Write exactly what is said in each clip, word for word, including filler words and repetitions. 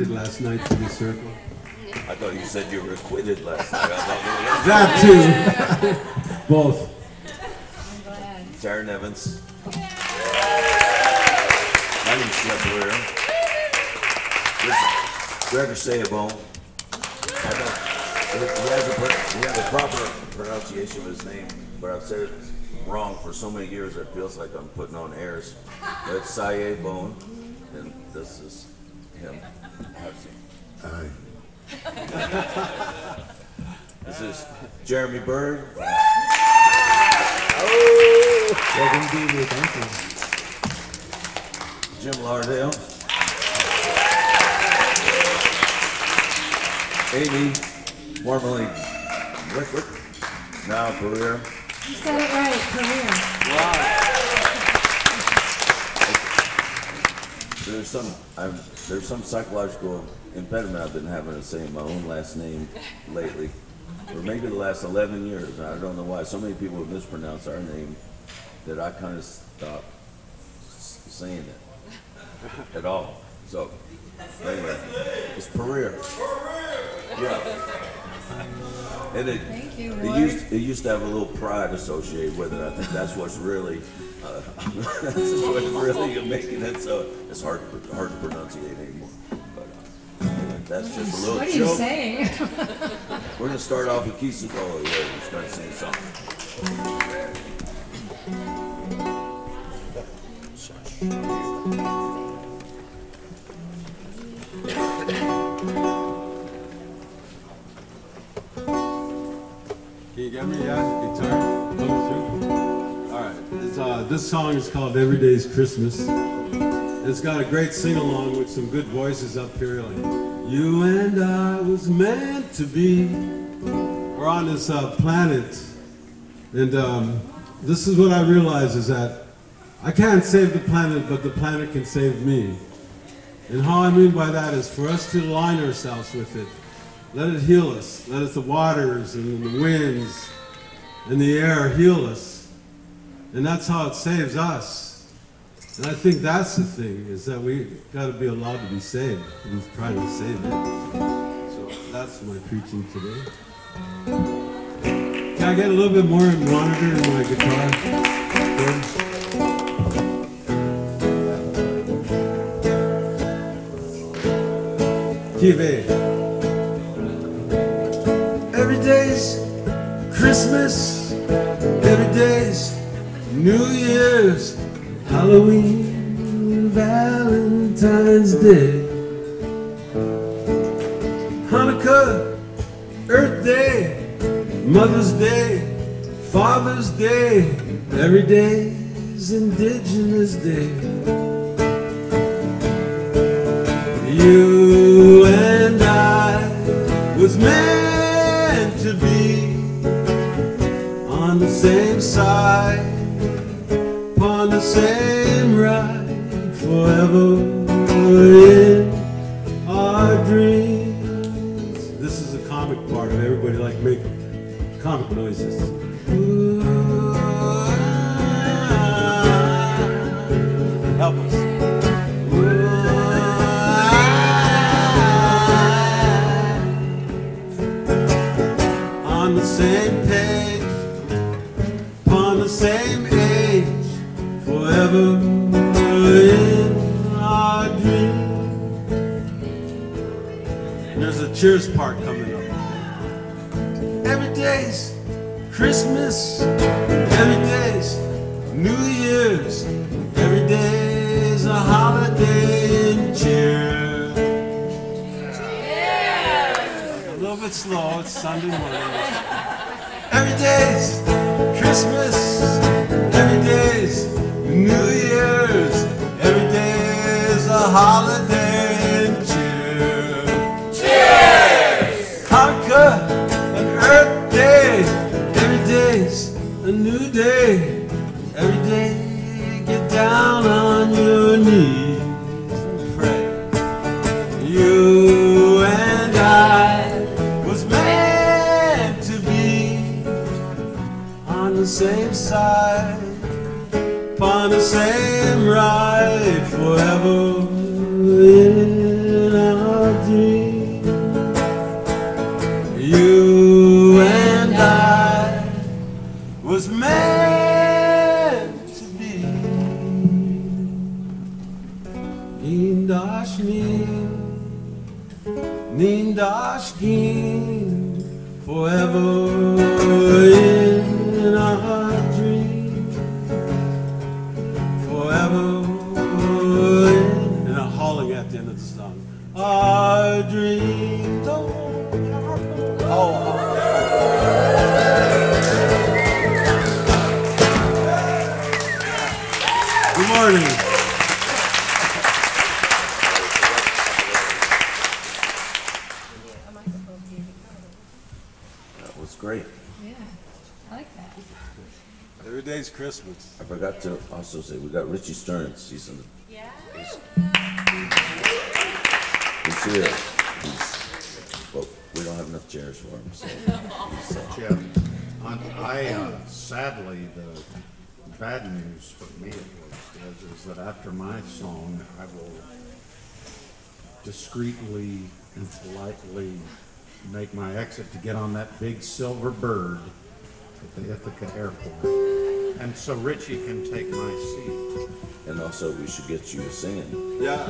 acquitted last night to the circle. I thought you said you were acquitted last night. That too. Both. I'm glad. Tara Nevins. My name's Jeb Puryear. Gregor Sayabone. He has, a, he has a proper pronunciation of his name, but I've said it wrong for so many years it feels like I'm putting on airs. But it's Sayabone, and this is him. Hi. This is Jeremy Bird. Oh, welcome to you. Thank you. Jim Lauderdale. Amy, formerly Liquid, now Puryear. You said it right, Puryear. Wow. There's some, I'm, there's some psychological impediment I've been having to say my own last name lately, or maybe the last eleven years. I don't know why. So many people have mispronounced our name that I kind of stopped saying it at all. So, anyway, it's Puryear. Yeah. And it, Thank you, it, used, it used to have a little pride associated with it. I think that's what's really, uh, that's what's really making it so it's hard, hard to pronunciate anymore. But uh, anyway, that's just a little joke. What are you saying? We're going to start off with Keith Secola here and start singing a song. Can you get me? Yeah, guitar. All right. It's, uh, this song is called "Every Day's Christmas." It's got a great sing-along with some good voices up here. Like, "You and I was meant to be." We're on this uh, planet, and um, this is what I realize is that I can't save the planet, but the planet can save me. And how I mean by that is for us to align ourselves with it. Let it heal us. Let us the waters and the winds and the air heal us. And that's how it saves us. And I think that's the thing, is that we got to be allowed to be saved. We've tried to save it. So that's my preaching today. Can I get a little bit more monitor in my guitar? Good. Every day's Christmas, every day's New Year's, Halloween, Valentine's Day, Hanukkah, Earth Day, Mother's Day, Father's Day, every day's Indigenous Day. You was meant to be on the same side, on the same ride, forever in our dreams. This is the comic part of everybody like making comic noises. Ooh, ah, help us. Same page, upon the same age, forever in our dreams. And there's a cheers part coming up. Every day's Christmas, every day's New Year's, every day's a holiday in cheer. Cheers! A little bit slow, it's Sunday morning. Every day's Christmas, every day's New Year's, every day's a holiday and cheer. Cheers! Hanukkah and Earth Day, every day's a new day, every day get down on your knees and pray. You and I was made on the same side, upon the same ride, forever in our meant to be. Nindashkin, Nindashkin, forever in our dream, forever in. And I'm hauling at the end of the song. Our dreams don't happen. Oh. Good morning. That was great. Yeah, I like that. Every day's Christmas. I forgot to also say we got Richie Stearns. He's in the. Yeah. He's, he's here. He's, well, we don't have enough chairs for him. So he's, uh, Jeff, on, I uh, sadly the. Bad news for me, at least, is, is that after my song, I will discreetly and politely make my exit to get on that big silver bird at the Ithaca Airport. And so Richie can take my seat. And also, we should get you to sing. Yeah.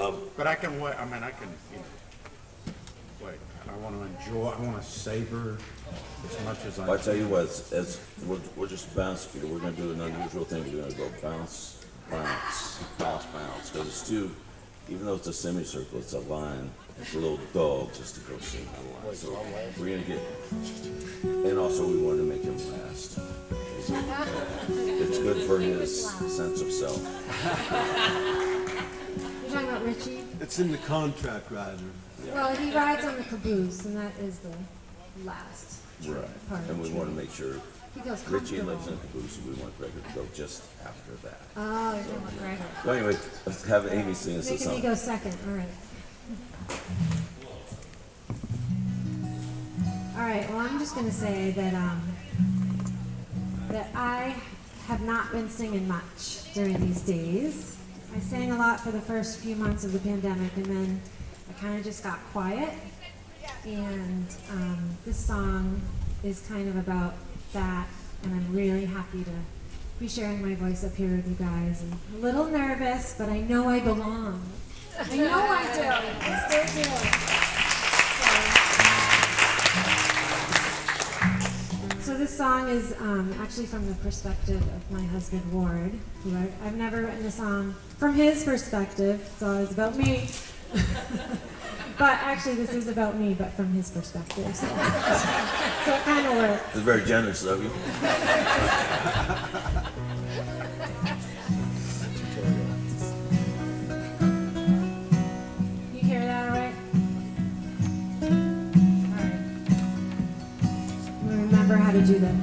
Um, but I can wait. I mean, I can, you know, wait. I want to enjoy, I want to savor as much as I well, can. I tell you what, as, as we're, we're just bouncing, we're going to do an unusual thing. We're going to go bounce, bounce, bounce, bounce. Because it's too, even though it's a semicircle, it's a line. It's a little dull just to go sing on line. So we're going to get, and also we want to make him last. It's good for his sense of self. You're talking about Richie? It's in the contract, Ryder. Yeah. Well, he rides on the caboose, and that is the last right. part and of we want to make sure Richie lives in the caboose, and we want Gregor to go just after that. Oh, we so, don't want Gregor. Well, anyway, let's have Amy right. sing us a song. Make me go second, all right. All right, well, I'm just going to say that, um, that I have not been singing much during these days. I sang a lot for the first few months of the pandemic, and then I kind of just got quiet. And um, this song is kind of about that, and I'm really happy to be sharing my voice up here with you guys. And I'm a little nervous, but I know I belong. I know I do. I still do. So, so this song is um, actually from the perspective of my husband, Ward, who I, I've never written a song from his perspective. It's always about me. But actually, this is about me, but from his perspective. So, so it kind of works. It's very generous of you. You hear that all right? All right. I'm gonna remember how to do this.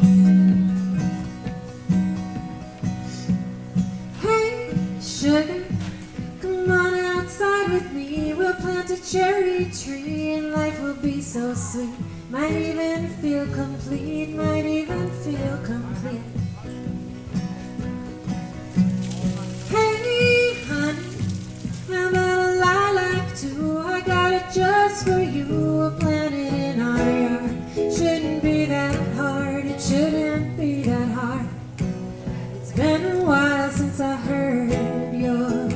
Sugar, come on outside with me. We'll plant a cherry tree and life will be so sweet. Might even feel complete, might even feel complete. Hey, honey, how about a lilac too? I got it just for you. We'll plant it in our yard. Shouldn't be that hard, it shouldn't be that hard. It's been a while since I heard your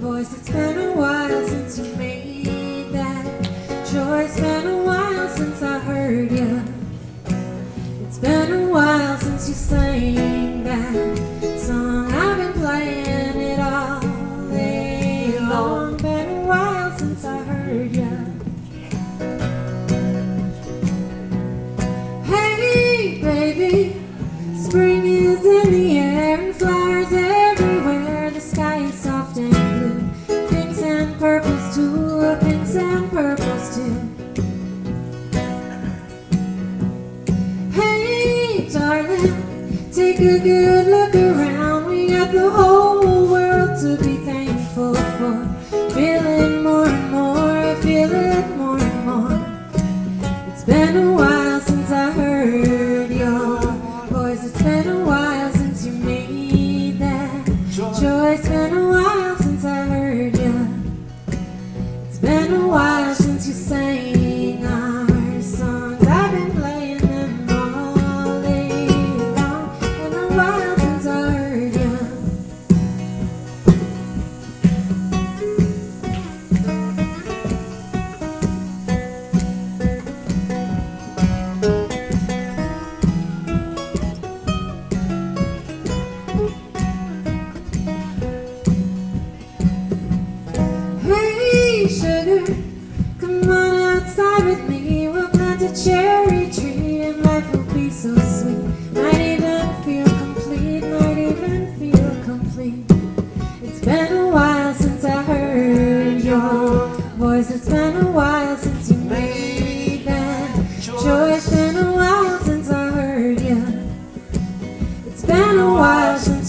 voice, it's been a while since you made that choice. It's been a while since I heard you. It's been a while since you sang that song. I've been playing it all day long. Been a while since I heard you. Hey, baby, spring is in the air and flowers everywhere. The sky is soft and blue, pinks and purples too, pinks and purples too. Hey, darling, take a good look around. We got the whole world to be thankful for. Feel it more and more, feel it more and more. It's been a while since I heard your voice. It's been a while since you made that choice. It's been a while since I heard you. It's been a while since you sang our songs. I've been playing them all day long.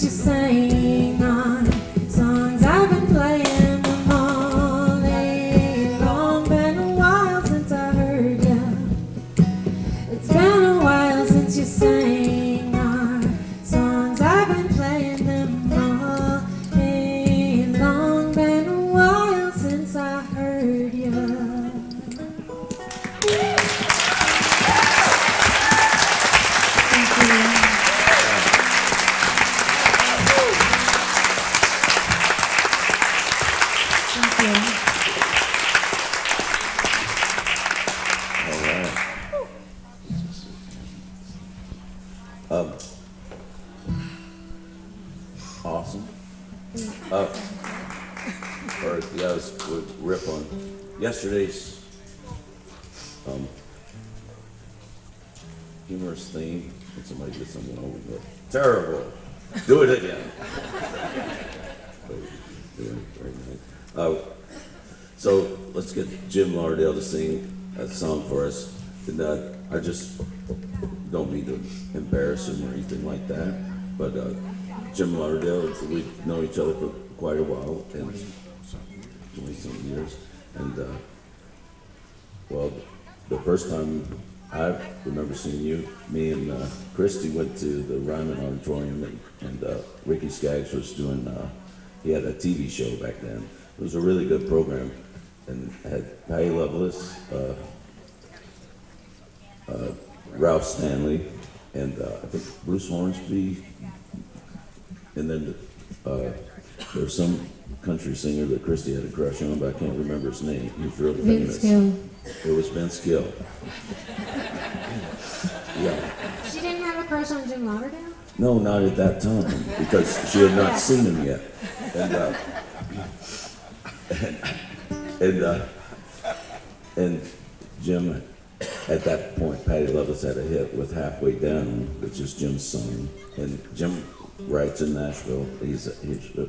to sing on songs I've been playing them all day long. Been a while since I heard ya. It's been a while since you sang on songs I've been playing them all day long. Been a while since I heard ya. Yesterday's um, humorous theme, when somebody did something over there, terrible, do it again. uh, so let's get Jim Lauderdale to sing a song for us. And uh, I just don't mean to embarrass him or anything like that, but uh, Jim Lauderdale, we've known each other for quite a while, and twenty-something years. And, uh, well, the first time I remember seeing you, me and uh, Christy went to the Ryman Auditorium, and, and uh, Ricky Skaggs was doing, uh, he had a T V show back then. It was a really good program, and had Patty Loveless, uh, uh, Ralph Stanley, and uh, I think Bruce Hornsby, and then uh, there was some country singer that Christy had a crush on, but I can't remember his name. He was really famous. Vince Gill. It was Vince Gill. Yeah. She didn't have a crush on Jim Lauderdale? No, not at that time, because she had not yeah. seen him yet. And, uh, and, and, uh, and Jim, at that point, Patty Loveless had a hit with Halfway Down, which is Jim's song. And Jim writes in Nashville. He's, he's uh,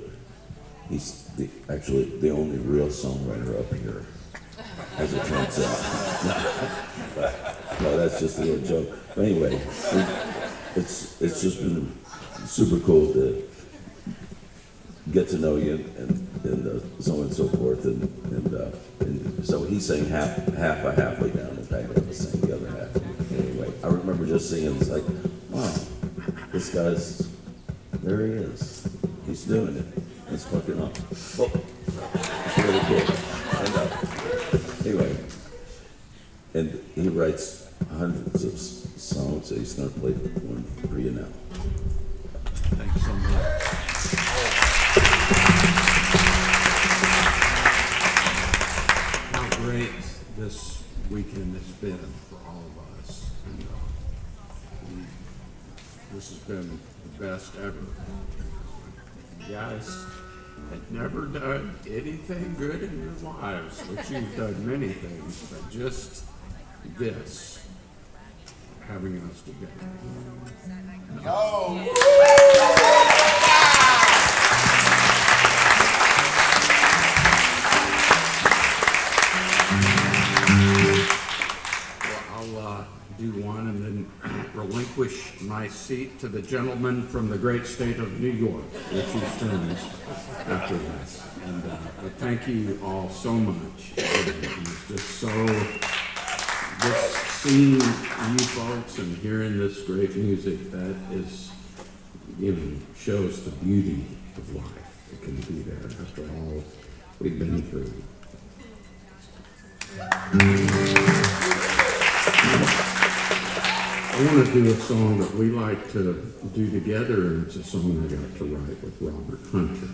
He's the, actually the only real songwriter up here, as it turns out. No, that's just a little joke. But anyway, it, it's it's just been super cool to get to know you and, and uh, so on and so forth. And, and, uh, and so he sang half half a halfway down, and Patty Loveless sang the other half. Anyway, I remember just seeing, it's like, wow, this guy's, there he is. He's doing it. It's fucking up. Oh, it's really cool. And, uh, anyway, and he writes hundreds of songs that he's going to play for one for you now. Thank you so much. How great this weekend has been for all of us. And, uh, we, this has been the best ever. Guys had never done anything good in your lives, which you've done many things, but just this, having us together. No. Oh. Well, I'll uh, do one and then relinquish my seat to the gentleman from the great state of New York, Richie Stearns, after this. And uh, but thank you all so much. It's just so, just seeing you folks and hearing this great music, that is, you know, shows the beauty of life. It can be there after all we've been through. Mm-hmm. I want to do a song that we like to do together, and it's a song I got to write with Robert Hunter.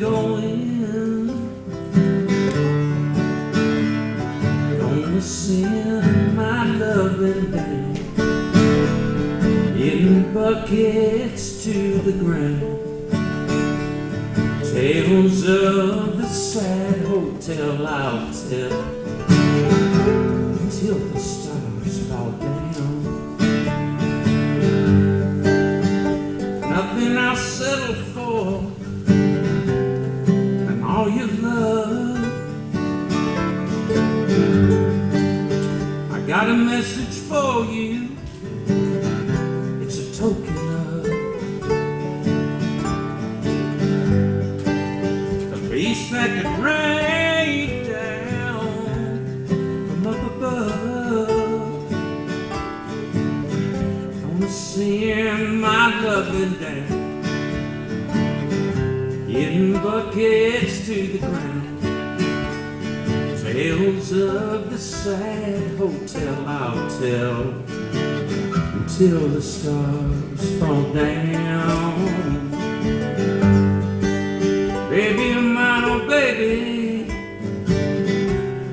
Don't the sin, my love ran down in buckets to the ground. Tales of the sad hotel I'll tell until the stars fall down. Nothing I'll settle for, and all your love. I got a message for you. It's a token. That could rain down from up above. I wanna send my loving down in buckets to the ground. Tales of the sad hotel I'll tell until the stars fall down. Baby, my oh baby,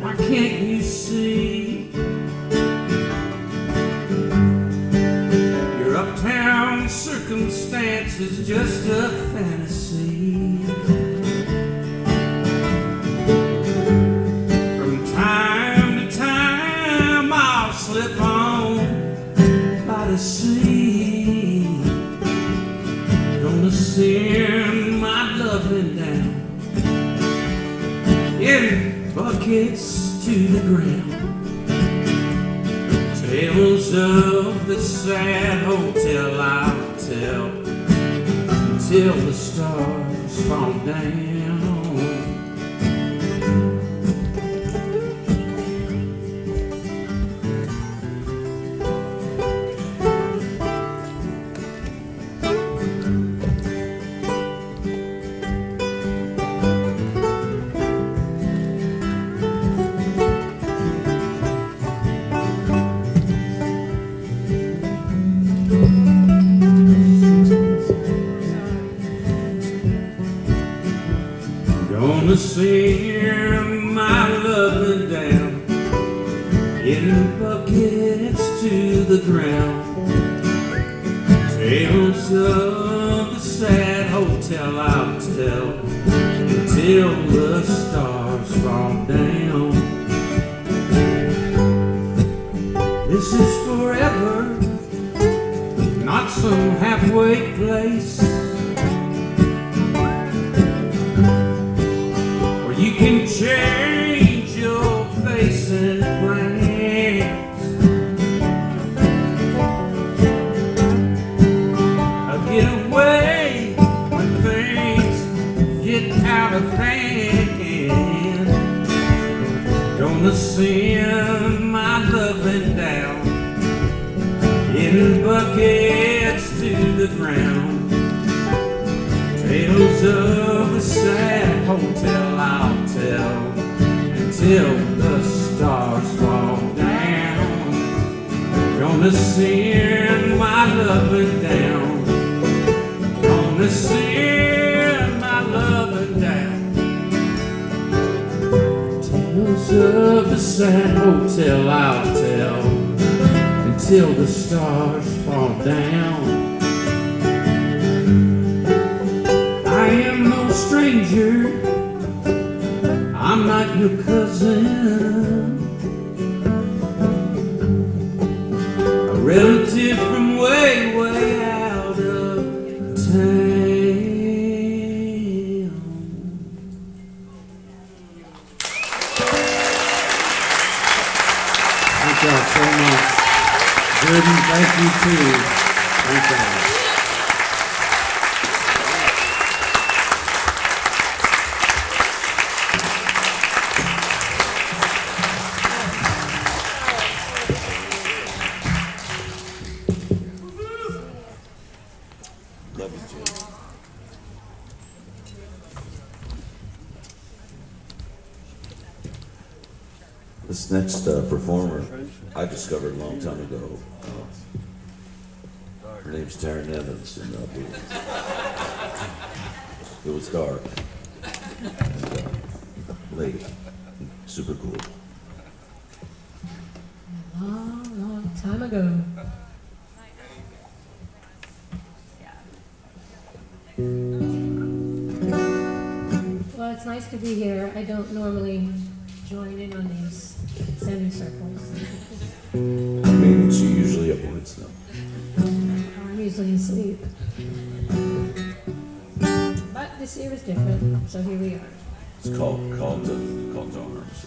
why can't you see? Your uptown circumstance is just a fantasy. From time to time I'll slip on by the sea. Gonna send my loving down in buckets to the ground. Tales of the sad hotel I'll tell until the stars fall down. Send my loving down in buckets to the ground. Tales of the sad hotel I'll tell until the stars fall down. This is forever, not some halfway place. Change your face and plans. I'll get away when things get out of hand. Gonna send my loving down in buckets to the ground. Tales of a sad hotel I'll until the stars fall down. Gonna send my loving down. Gonna send my loving down. Tales of the sad hotel I'll tell until the stars fall down. I am no stranger, I'm not your cousin, a relative from way, way out of town. Thank y'all so much. Jordan, thank you too. Thank you. Next uh, performer I discovered a long time ago. Uh, her name's Tara Nevins, and uh, it was dark and uh, late, super cool. time ago. Well, it's nice to be here. I don't normally join in on these semicircles. Maybe it's usually up once now. I'm usually asleep. But this year is different, so here we are. It's called call to, call to arms.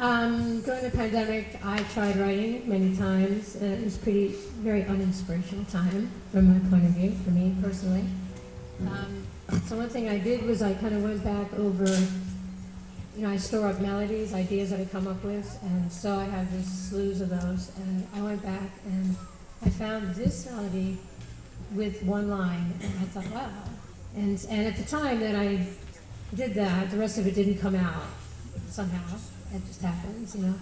Um, during the pandemic, I tried writing many times. Uh, it was pretty, very uninspirational time from my point of view, for me personally. Um, so one thing I did was I kind of went back over, you know, I store up melodies, ideas that I come up with, and so I have these slews of those. And I went back and I found this melody with one line, and I thought, wow. And and at the time that I did that, the rest of it didn't come out somehow. It just happens, you know.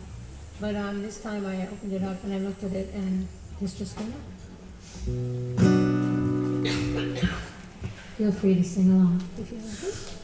But um, this time I opened it up and I looked at it, and this just came out. Feel free to sing along if you like it.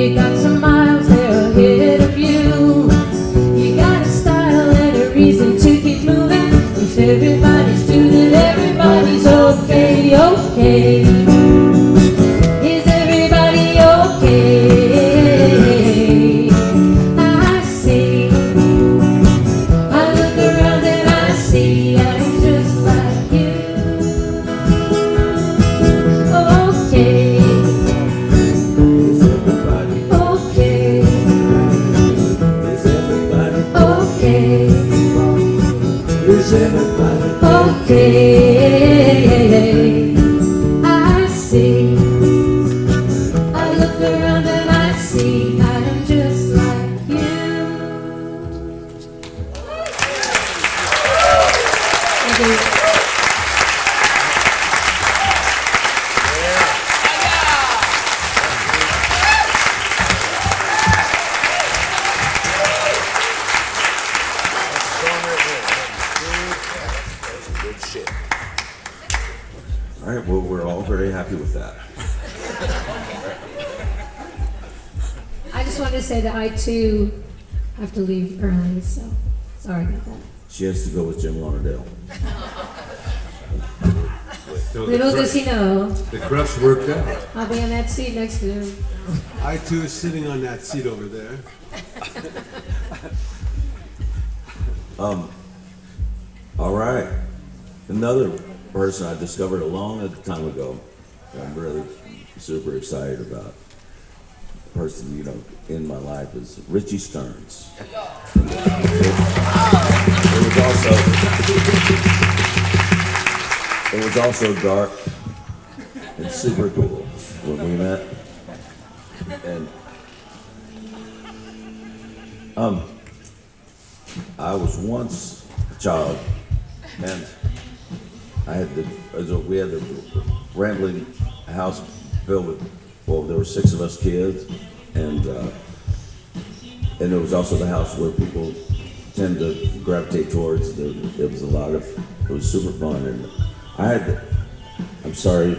You got some miles, they'll hit up you. see, I'm just like you. Thank you. That's good shit. All right, well, we're all very happy with that. I just wanted to say that I too have to leave early, so sorry about that. She has to go with Jim Lauderdale. So little does he know. The crush worked out. I'll be on that seat next to him. I too is sitting on that seat over there. um, all right. Another person I discovered a long time ago that I'm really super excited about. Person, you know, in my life is Richie Stearns. It, it was also, it was also dark and super cool when we met. And um, I was once a child, and I had the we had the rambling house filled with. Well, there were six of us kids, and uh, and it was also the house where people tend to gravitate towards. The, it was a lot of, it was super fun, and I had, I'm sorry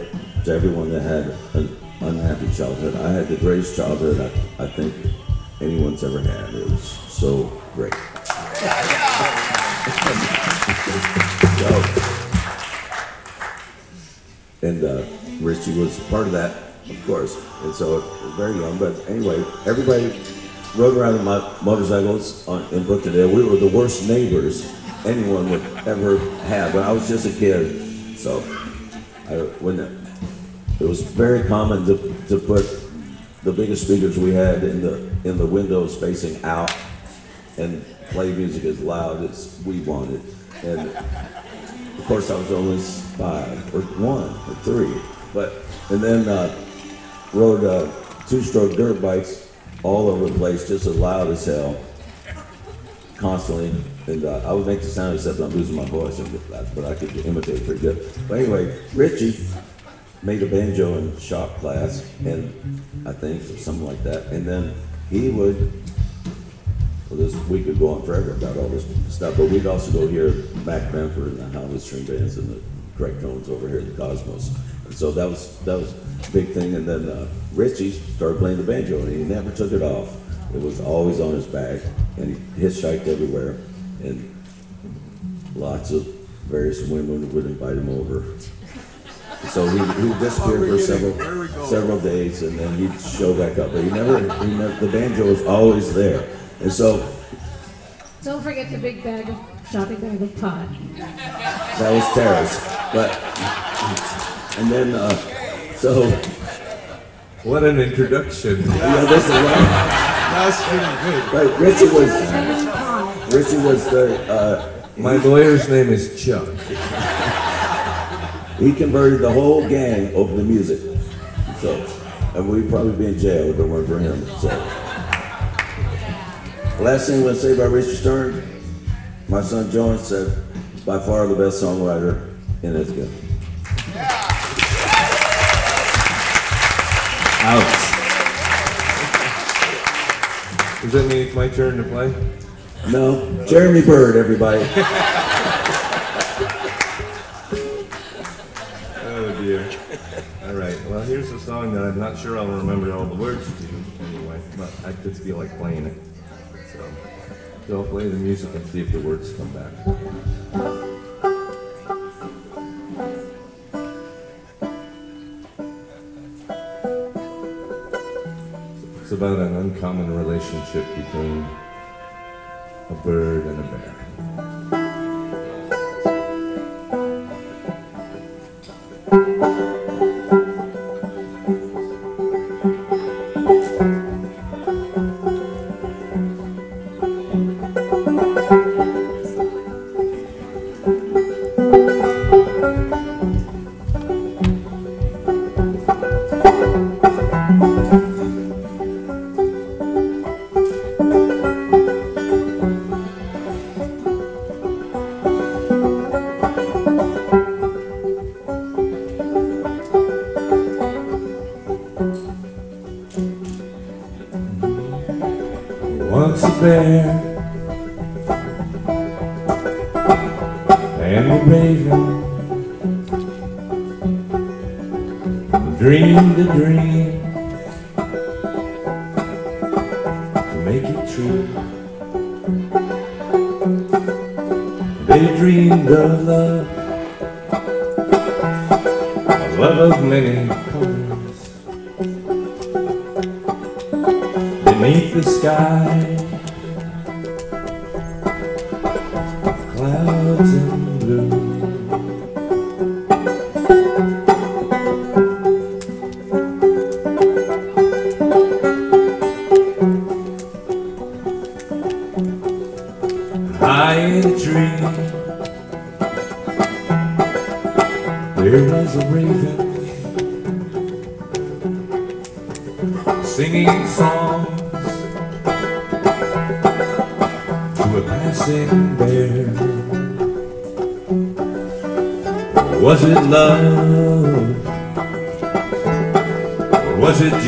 to everyone that had an unhappy childhood. I had the greatest childhood I, I think anyone's ever had. It was so great. so, and uh, Richie was part of that. Of course, and so very young. But anyway, everybody rode around in my motorcycles on, in Brooklyn. We were the worst neighbors anyone would ever have. When I was just a kid, so I, when it, it was very common to, to put the biggest speakers we had in the in the windows facing out and play music as loud as we wanted. And of course, I was only five or one or three, but and then. Uh, Rode uh, two-stroke dirt bikes all over the place, just as loud as hell, constantly. And uh, I would make the sound, except I'm losing my voice, but I could imitate pretty good. But anyway, Richie made a banjo in shop class, and I think or something like that. And then he would. Well, this we could go on forever about all this stuff, but we'd also go hear Mac Bamford and the Howlin' String Bands and the Craig Jones over here at the Cosmos. So that was that was a big thing, and then uh, Richie started playing the banjo, and he never took it off. It was always on his back, and he hitchhiked everywhere, and lots of various women would invite him over. So he, he disappeared for several several days, and then he'd show back up. But he never, he never the banjo was always there, and so. Don't forget the big bag of shopping bag of pot. That was Tara's, but. And then, uh, so. What an introduction. Yeah, this is right. That's pretty good. Right, Richie was, uh, Richie was the, uh, my lawyer's name is Chuck. He converted the whole gang over to music. So, and we'd probably be in jail if it weren't for him, so. Last thing I'm gonna say about Richie Stearns, my son John said, by far the best songwriter in Ithaca. Ouch. Does that mean it's my turn to play? No. Jeremy Bird, everybody. Oh, dear. All right. Well, here's a song that I'm not sure I'll remember all the words to anyway, but I just feel like playing it. So, so I'll play the music and see if the words come back. It's about an uncommon relationship between a bird and a bear. once a bear, and the raven dreamed a dream to make it true. They dreamed of love, a love of many colors beneath the sky.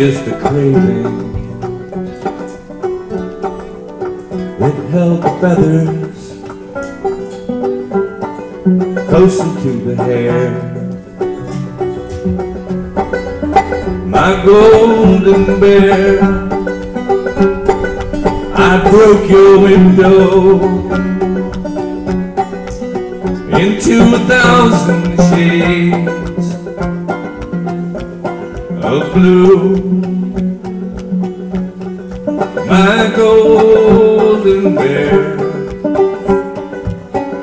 Just a craving that held feathers closer to the hair. My golden bear, I broke your window into a thousand shades of blue. My golden bear,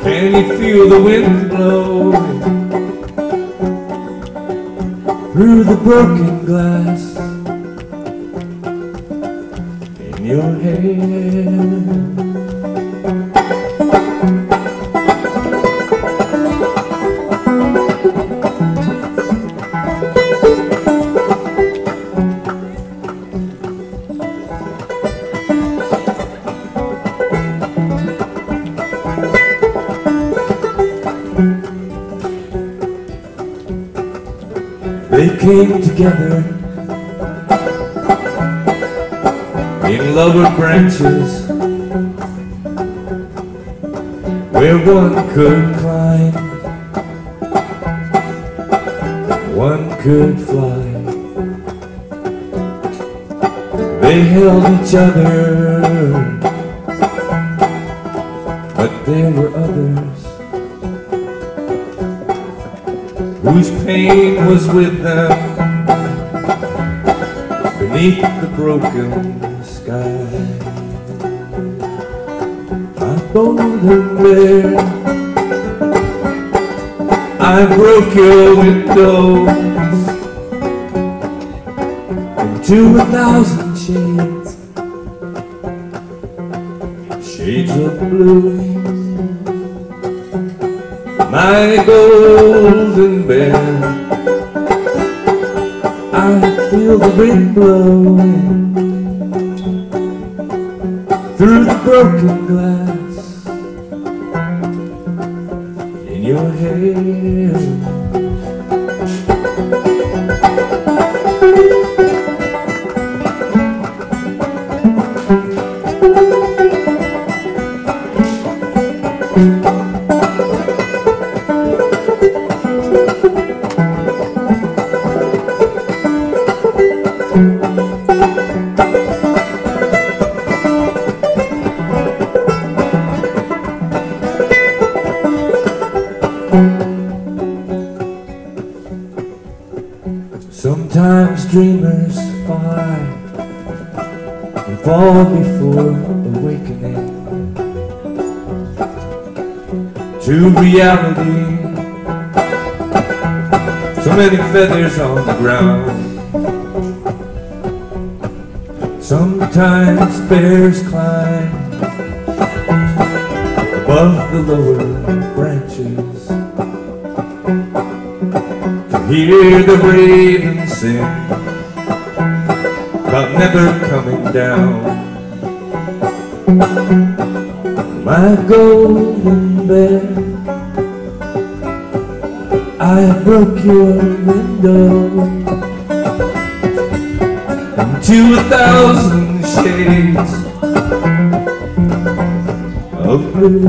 can you feel the wind blow through the broken glass in your hair? Came together in lower branches where one could climb, one could fly. They held each other, but there were others whose pain was with them beneath the broken sky. My golden bear, I broke your windows into a thousand shades, shades of blue. My golden bear, I feel the wind blowing through the broken glass in your hair. Reality, so many feathers on the ground. Sometimes bears climb above the lower branches to hear the raven sing about never coming down. My golden bear, I broke your window into a thousand shades. blue.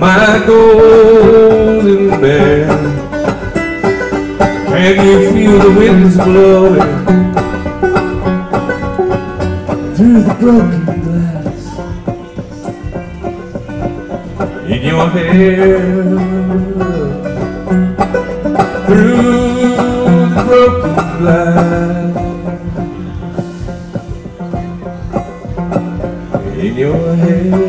My golden band, can you feel the winds blowing through the broken glass in your hair? Through the broken glass in your hair.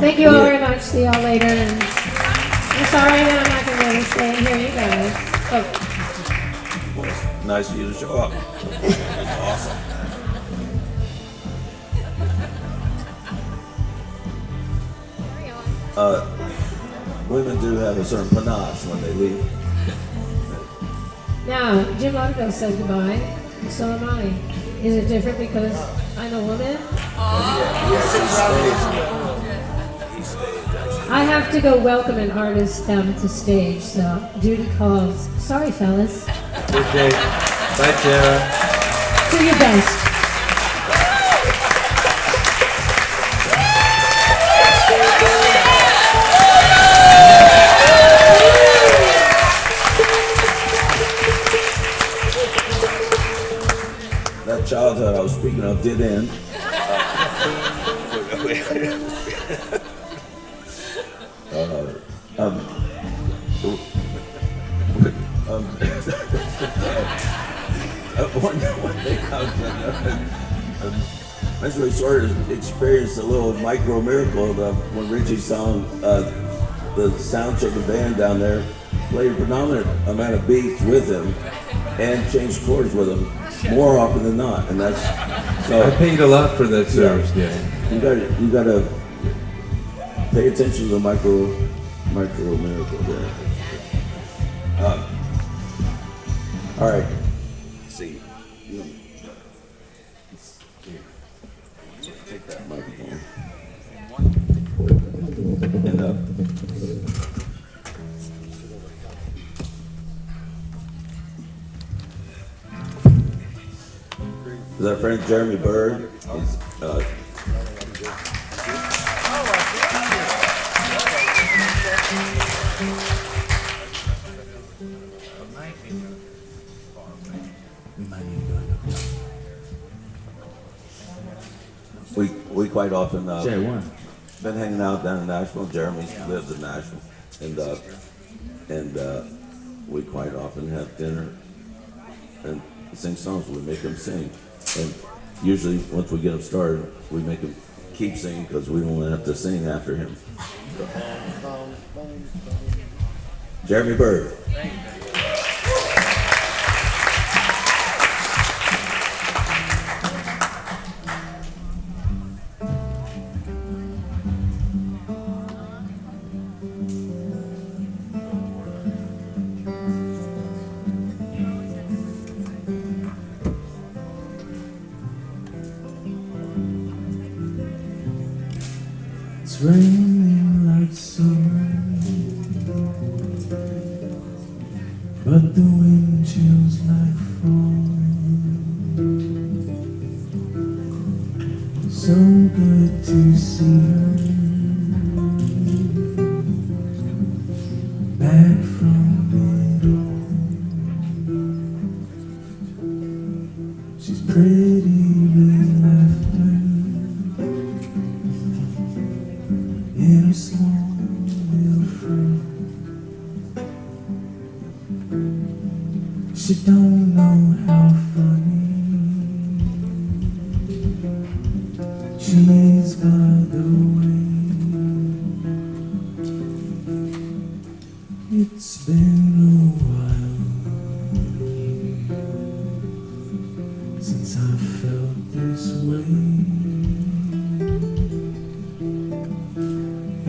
Thank you all very much. See y'all later. And I'm sorry that I'm not going to be able to stay here. You guys. Oh. Well, it's nice of you to show up. That's awesome. Uh, women do have a certain panache when they leave. Now, Jim Lauderdale said goodbye. So am I. Is it different because I'm a woman? Aww. I have to go welcome an artist down at the stage, so duty calls. Sorry, fellas. Okay. Bye, Tara. Do your best. That childhood I was speaking of did end. We sort of experienced a little micro miracle of, uh, when Richie song, uh, the soundcheck of the band down there, played a predominant amount of beats with him and changed chords with him more often than not, and that's so. I paid a lot for that service, yeah. yeah. You got you got to pay attention to the micro micro miracle there. Uh, all right. Is our friend Jeremy Bird. He's, uh, we we quite often uh, been hanging out down in Nashville. Jeremy lives in Nashville, and uh, and uh, we quite often have dinner and sing songs. We make them sing. And usually, once we get him started, we make him keep singing because we don't have to sing after him. Jeremy Bird. Thank you.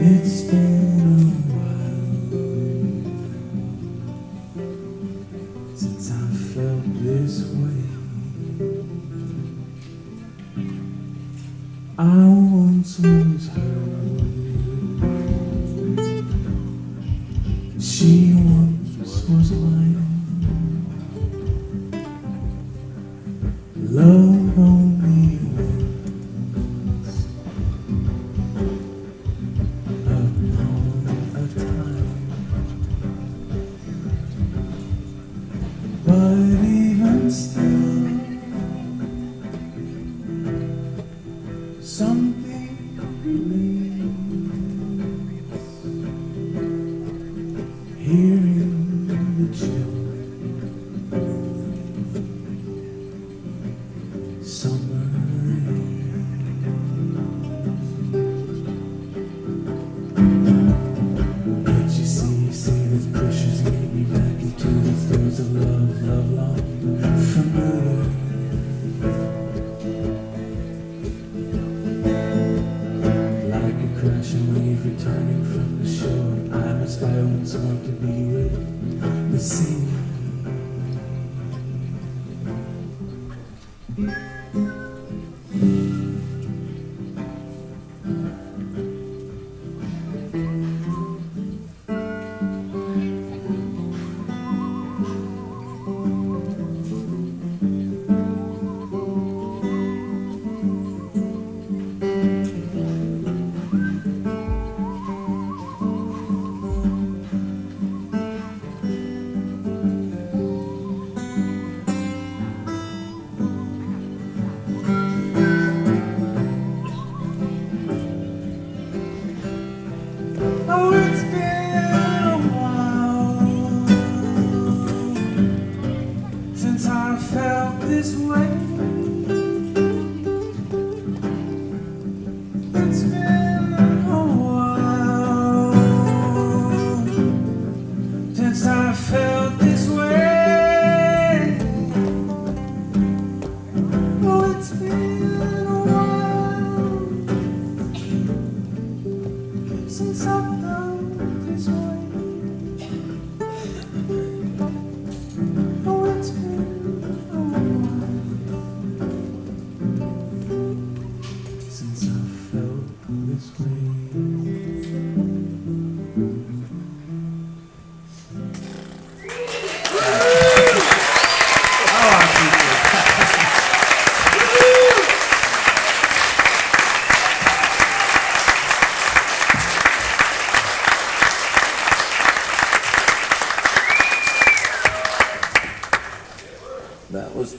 It's been a while since I felt this way. I once was her, she once was mine. Love only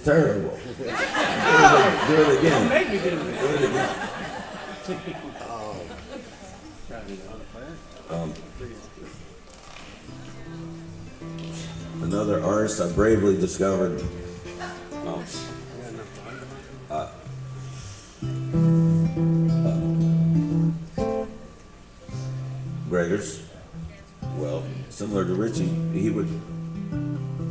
terrible. Do it again. Do it again. Oh. Um, another artist I bravely discovered. Um, uh, uh, Gregor's. Well, similar to Richie, he would.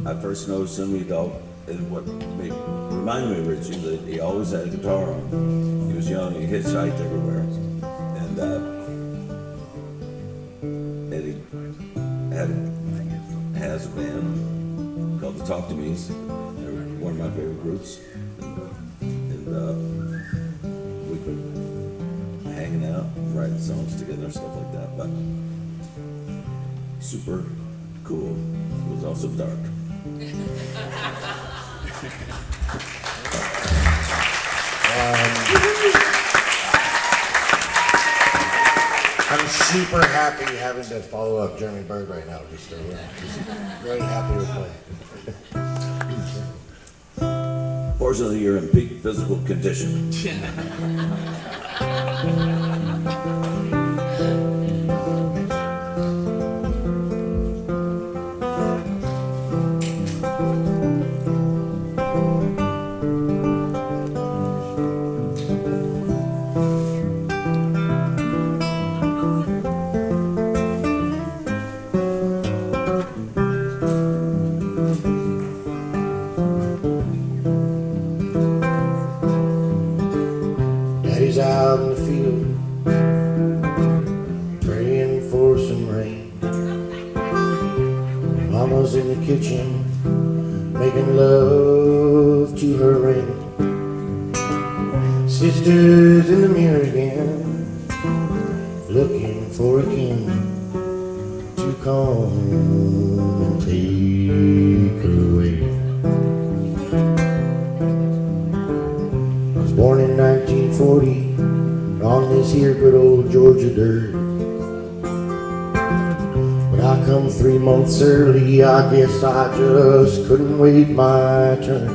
I first noticed him. He'd all. And what made, reminded me of Richie, that he always had a guitar on. He was young, he hitchhiked everywhere. And, uh, and he had, has a band called the Talk to Me's. They were one of my favorite groups. And, and uh, we've been hanging out, writing songs together, stuff like that. But super cool. It was also dark. um, I'm super happy having to follow up Jeremy Bird right now. Just, uh, just very happy to play. Fortunately, you're in peak physical condition. Out in the field, in the kitchen, making love to her ring. Sisters in the mirror again, looking for a king to come and take her away. I was born in nineteen forty on this here good old Georgia dirt. I come three months early, I guess I just couldn't wait my turn.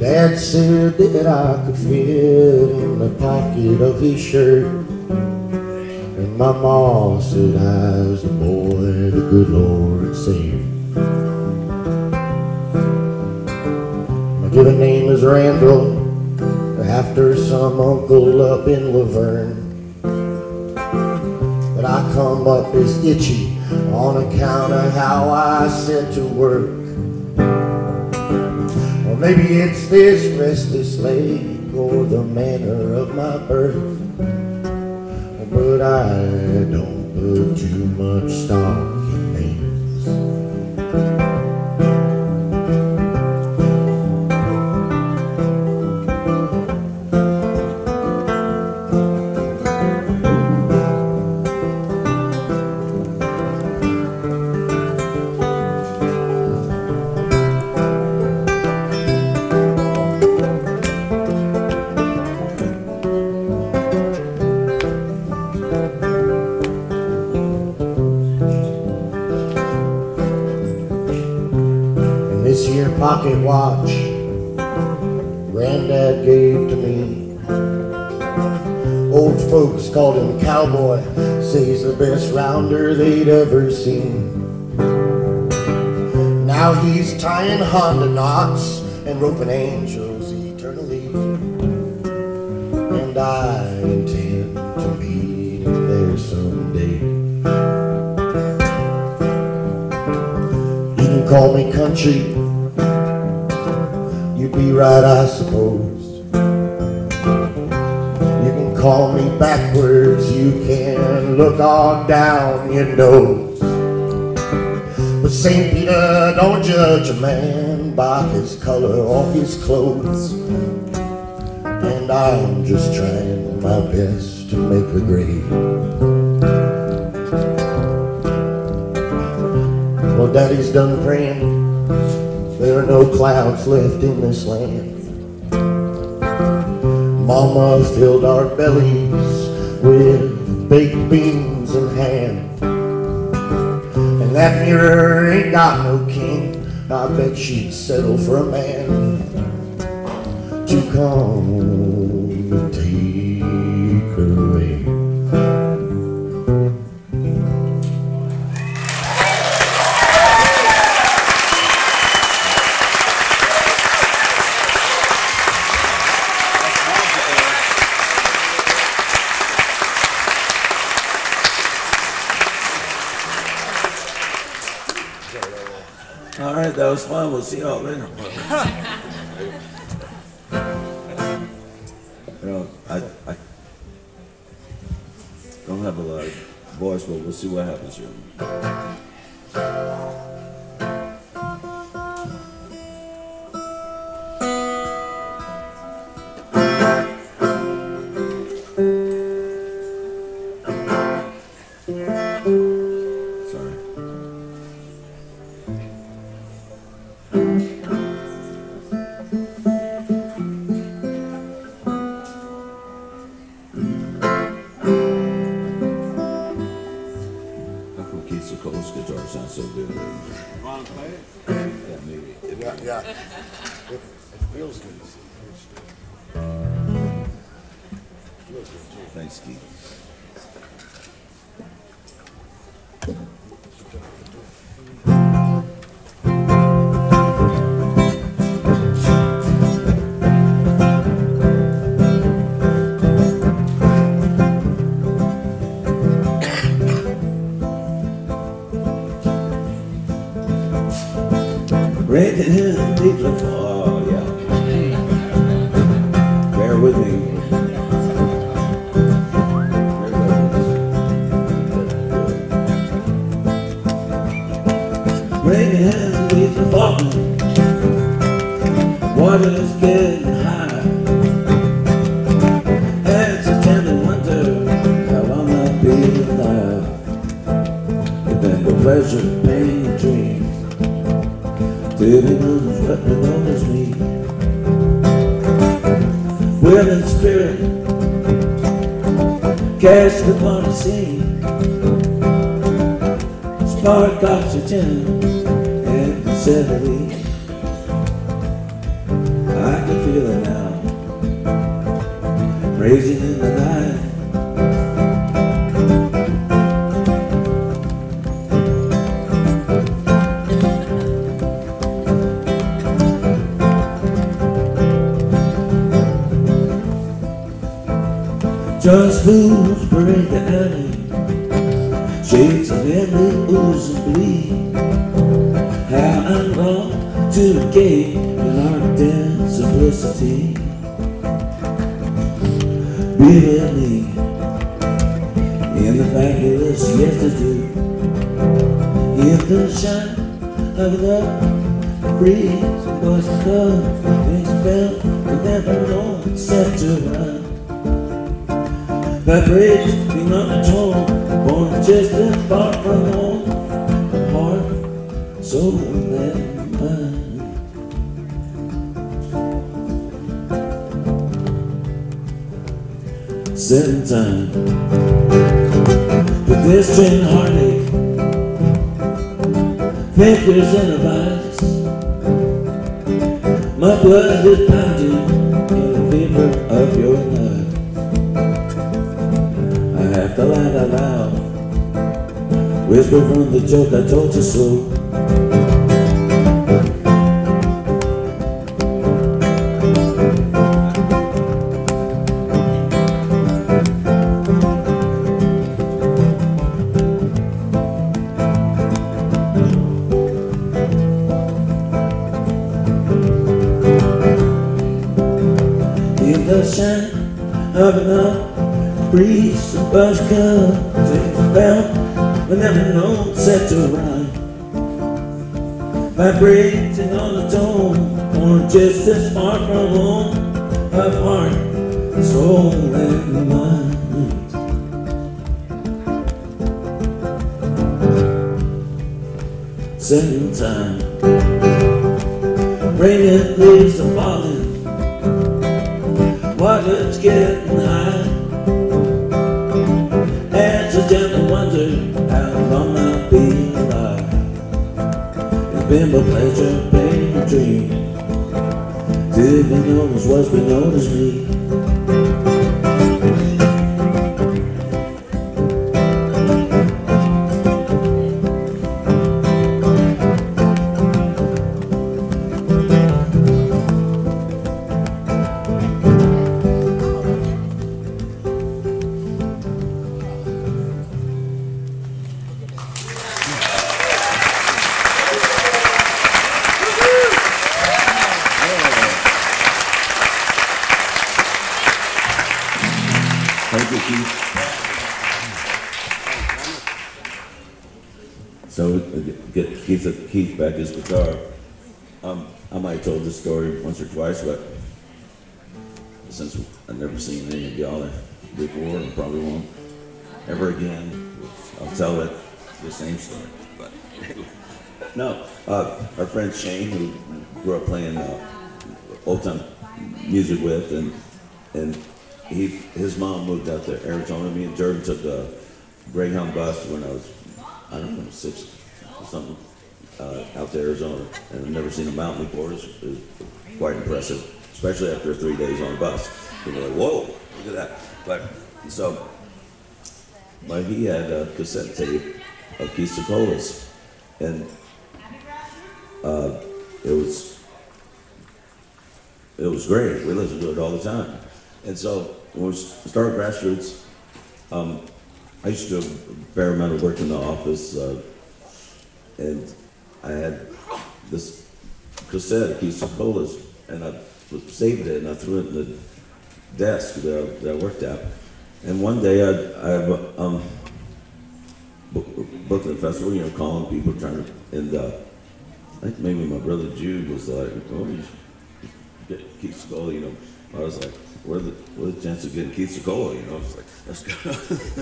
Dad said that I could fit in the pocket of his shirt, and my ma said I was the boy the good Lord saved. My given name is Randall, after some uncle up in Laverne. But I come up as Itchy on account of how I set to work. Or maybe it's this restless leg or the manner of my birth, but I don't put too much stock in names. Pocket watch Granddad gave to me. Old folks called him Cowboy, say he's the best rounder they'd ever seen. Now he's tying Honda knots and roping angels eternally, and I intend to meet him there someday. You can call me country, be right, I suppose. You can call me backwards, you can look all down your nose. But Saint Peter, don't judge a man by his color or his clothes. And I'm just trying my best to make the grade. Well, Daddy's done praying. There are no clouds left in this land. Mama filled our bellies with baked beans and ham. And that mirror ain't got no king. I bet she'd settle for a man to come and take her away. That was fun. We'll see y'all later. You know, I, I don't have a lot of voice, but we'll see what happens here. such a pain to dream. Baby knows what belongs to me. Well, in spirit cast upon the sea, spark oxygen and facility. I can feel it now, raising in the night. Just fools parade the alley, shades of endless ooze and bleed. How I'm wrong to engage in our dead simplicity. Believe me, in the fabulous yesterday, in the shine of love, the breeze was cold, and spell that never known except to run. That bridge be not at home, born just as far from home, heart, soul, and mind. Certain time, pedestrian heartache, fingers in a vice. My blood is pounding in the fever of your love. The light out loud, whisper from the joke, I told you so. In the shine of an breeze and bush comes, things about, but never known, set to run. Vibrating on the tone, born just as far from home, of heart, soul, and mind. Same time, raining leaves are falling, water's getting high. I wonder how long I'll be alive. It's been my pleasure, pain, and dream. Didn't notice what's been noticed me. Keith back his guitar. Um, I might have told this story once or twice, but since I've never seen any of y'all before and probably won't ever again, I'll tell it the same story. But no, uh, our friend Shane, who grew up playing uh, old time music with, and and he his mom moved out to Arizona. Me and Durham took a Greyhound bus when I was I don't know six or something. Uh, out to Arizona, and I've never seen a mountain before. It was, it was quite impressive, especially after three days on a bus. People were like, whoa, look at that. But so, but he had a cassette tape of Keith Secola's, and uh, it was it was great. We listened to it all the time. And so when we started Grassroots, um, I used to do a fair amount of work in the office, uh, and I had this cassette of Keith Secola's, and I saved it and I threw it in the desk that I, that I worked at. And one day I, I have um, booked the festival, you know, calling people, trying to, and uh, I think maybe my brother Jude was like, "Oh, you should get Keith Secola," you know. I was like, what are the, what are the chances of getting Keith Secola, you know? I was like, let's go.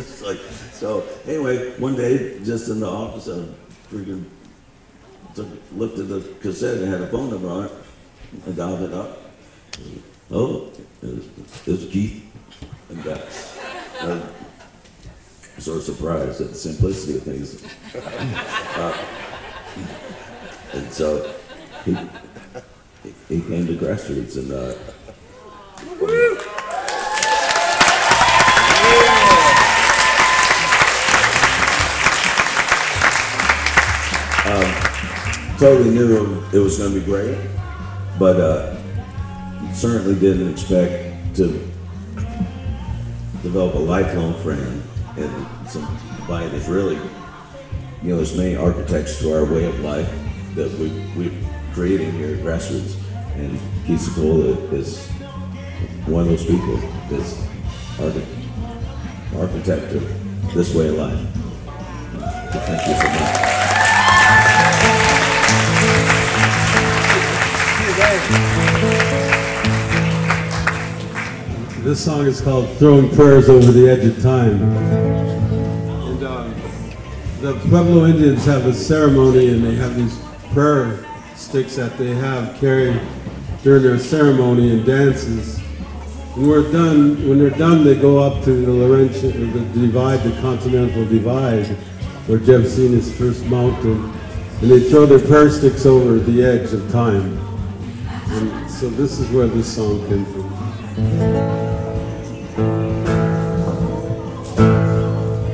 It's like, so anyway, one day, just in the office, I freaking took, looked at the cassette and had a phone number on it, and dialed it up. Oh, it's Keith. And uh, I'm sort of surprised at the simplicity of things. uh, and so he, he came to Grassroots and uh, Um, totally knew it was going to be great, but uh, certainly didn't expect to develop a lifelong friend and somebody that's really, you know, as many architects to our way of life that we, we're creating here at Grassroots. And Keith Secola is one of those people that's architect of this way of life. So thank you so much. This song is called Throwing Prayers Over the Edge of Time. And, um, the Pueblo Indians have a ceremony, and they have these prayer sticks that they have carried during their ceremony and dances. When we're done, when they're done, they go up to the Laurentian, the divide, the Continental Divide, where Jeb's seen his first mountain, and they throw their prayer sticks over the edge of time. And so this is where this song came from.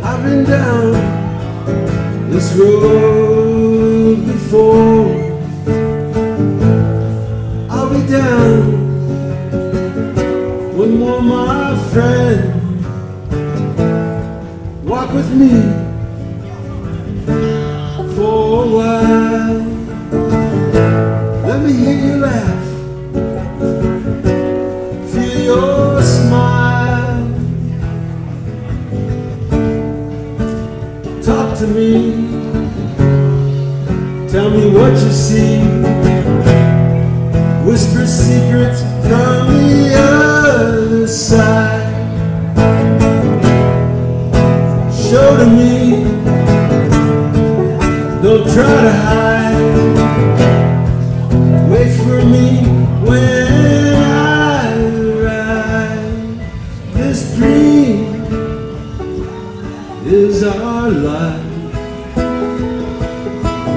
I've been down this road before. I'll be down one more, my friend. Walk with me for a while. Let me hear you laugh, feel your smile. To me, tell me what you see, whisper secrets from the other side, show to me, don't try to hide, wait for me when I arrive, this dream is our life.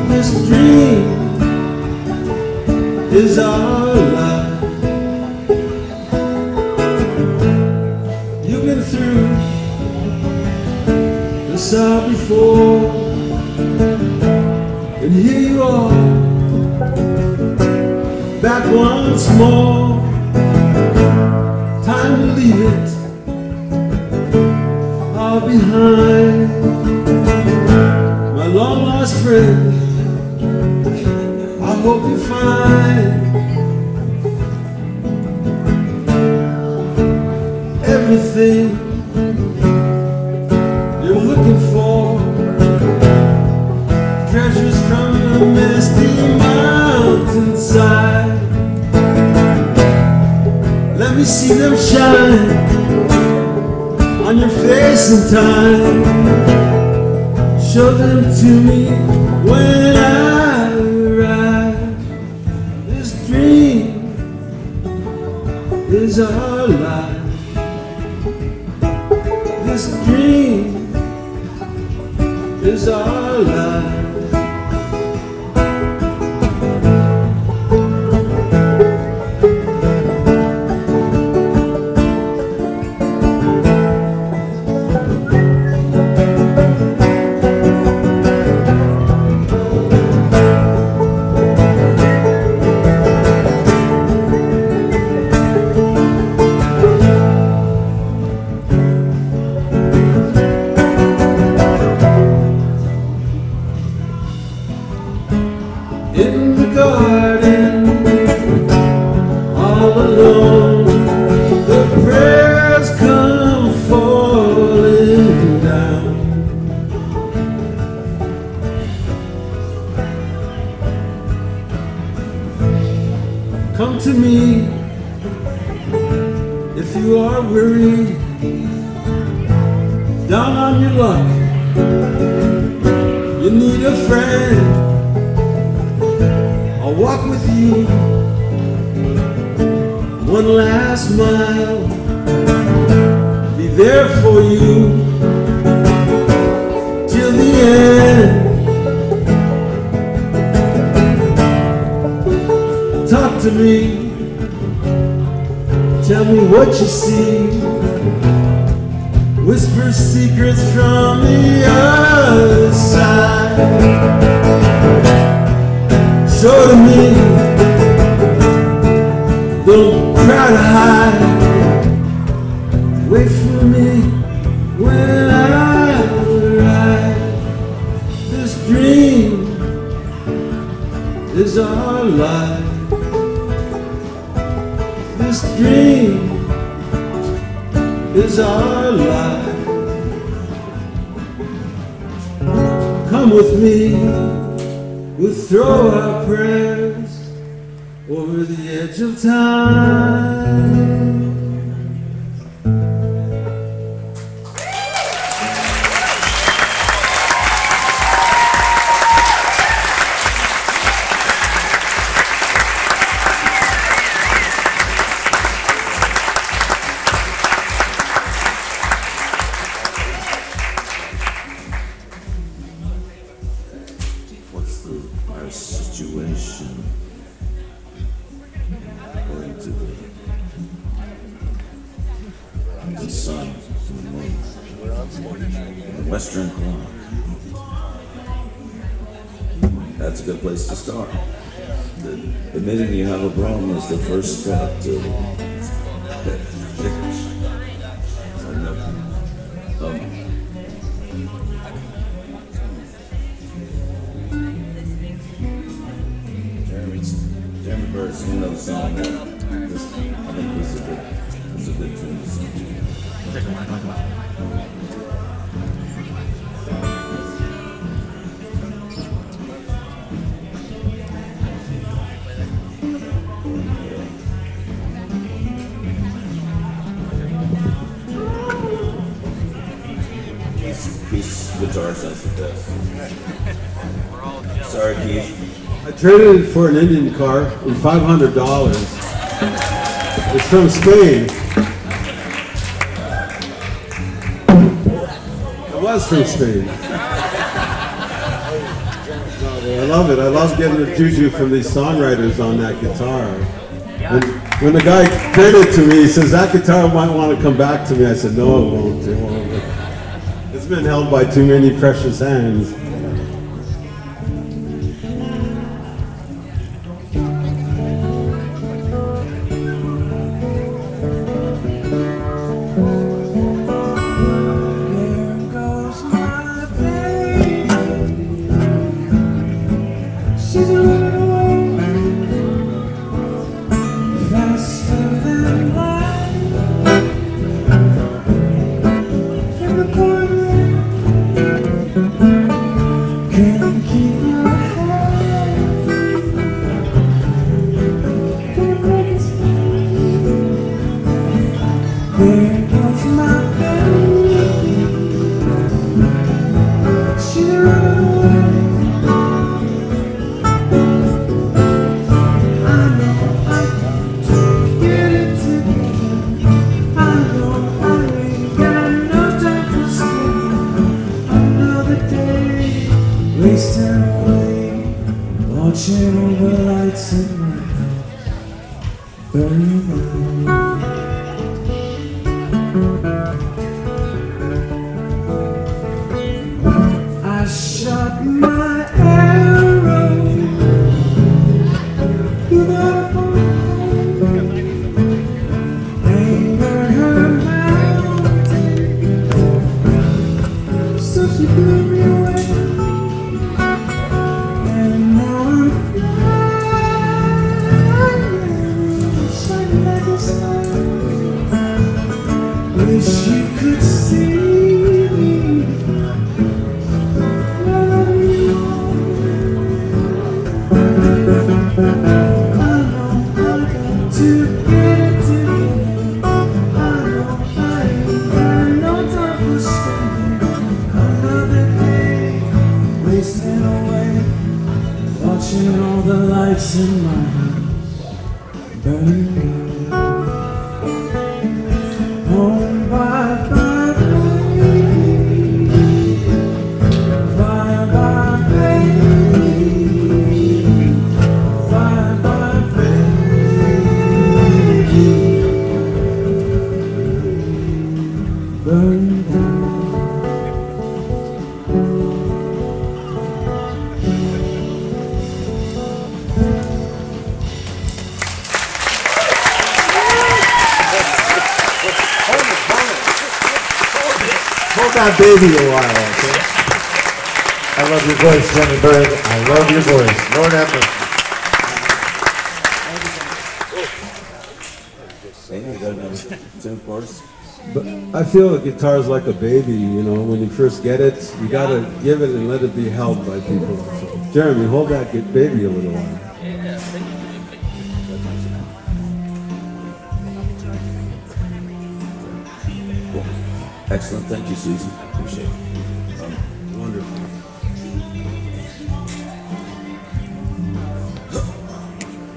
This dream is our life. You've been through this all before, and here you are, back once more. Time to leave it all behind. My long lost friend, I hope you find everything you're looking for, treasures from the misty mountainside. Let me see them shine on your face in time. Show them to me when I is our life. This dream is our life. You need a friend, I'll walk with you one last mile, be there for you till the end. Talk to me, tell me what you see, whisper secrets from the other side. Show to me, don't try to hide, wait for me when I arrive. This dream is our life. This dream is our life. Come with me, we'll throw our prayers over the edge of time. The first step to Jeremy Jeremy Bird sing another song. This, I think this is a good, this is a good tune to Sorry, Keith. I traded it for an Indian car in five hundred dollars. It's from Spain. It was from Spain. I love it. I love getting the juju from these songwriters on that guitar. And when the guy traded it to me, he says, that guitar might want to come back to me. I said, no, it won't. It won't. It's been held by too many precious hands. Another day the lights in my house burning out. Oh, bye, bye, baby. Bye, bye, baby. Bye, bye, baby. Burning out. That baby a while, okay? I love your voice, Jeremy Bird. I love your voice. Lord have mercy. Ten parts. But I feel a guitar is like a baby, you know. When you first get it, you gotta give it and let it be held by people. So, Jeremy, hold that baby a little while. Excellent. Thank you, Susan. Appreciate it. Oh, wonderful.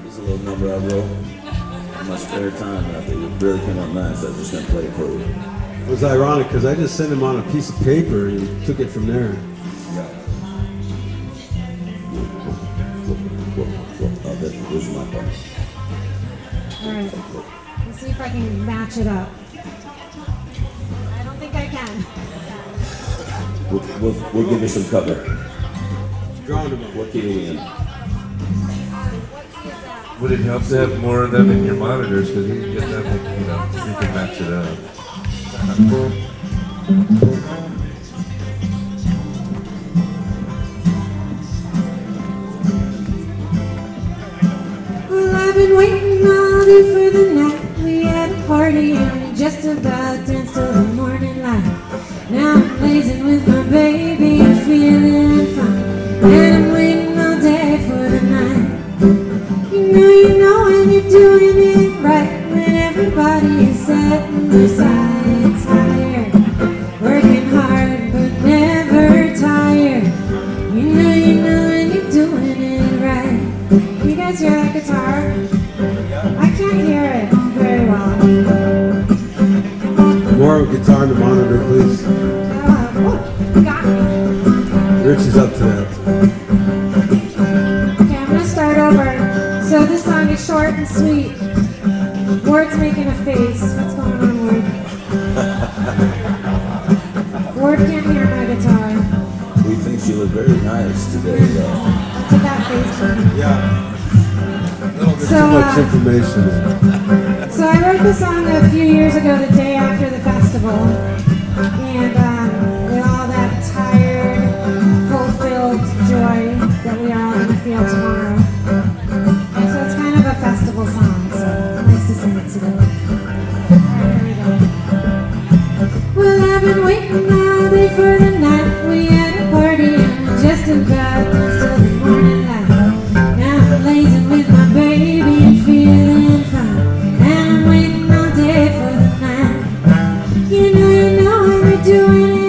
This is a little number I wrote in my spare time. I think it really came out nice. So I was just going to play it for you. It was ironic because I just sent him on a piece of paper and he took it from there. Yeah. Oh, that was my part. All right. Let's see if I can match it up. We'll, we'll, we'll give you some cover. What key are we in? Would it help to have more of them in your monitors? Because you can get them, like, you know, you can match it up. Well, I've been waiting all day for the night. We had a party and we just about danced till the morning light. Now I'm blazing with my baby, I'm feeling fine. And I'm waiting all day for the night. You know, you know when you're doing it right. When everybody is setting their sights higher, working hard but never tired. You know, you know when you're doing it right. Can you guys hear that guitar? I can't hear it very well. More of a guitar to monitor, please. Rich is up to that. Okay, I'm gonna start over. So this song is short and sweet. Ward's making a face. What's going on, Ward? Ward can't hear my guitar. We think she looked very nice today, though. To that face, though. Yeah. A little bit so, too much uh, information. So I wrote the song a few years ago, the day after the festival, and. Uh, that we are on the field tomorrow. And so it's kind of a festival song, so nice to sing it together. Alright, here we go. Well, I've been waiting all day for the night. We had a party and we just about danced till the morning light. Now I'm blazing with my baby and feeling fine. And I'm waiting all day for the night. You know, you know how we're doing it.